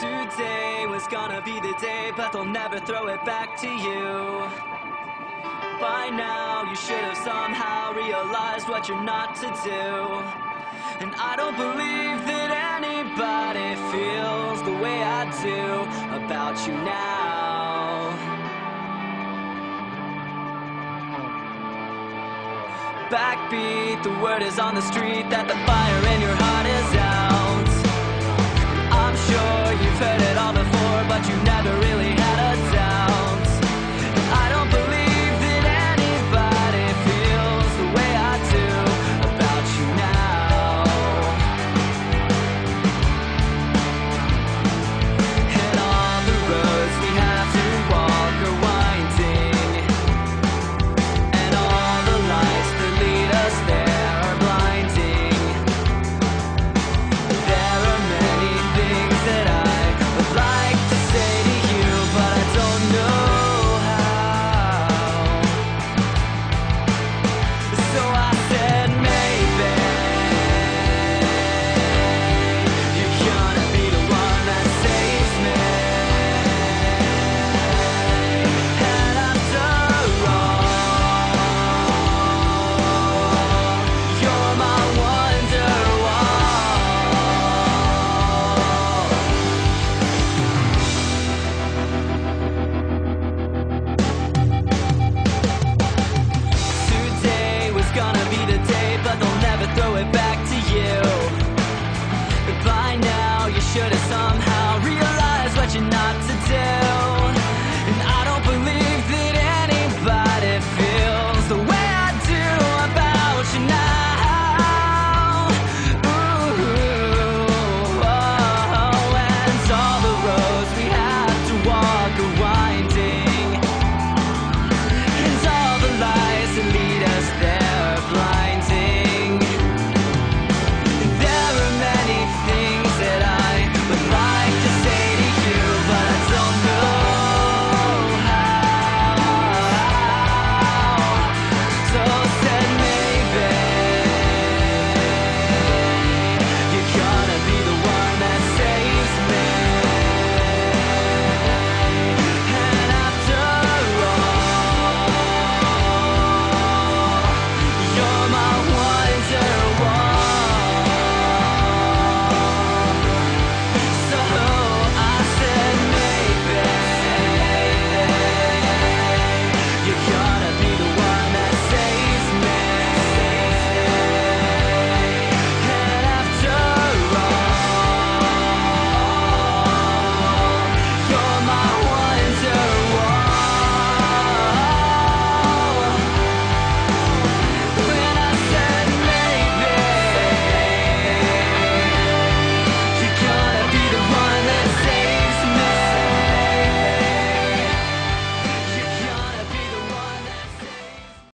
Today was gonna be the day, but they'll never throw it back to you. By now, you should have somehow realized what you're not to do. And I don't believe that anybody feels the way I do about you now. Backbeat, the word is on the street that the fire in your heart is out. You've heard it all before, but you never really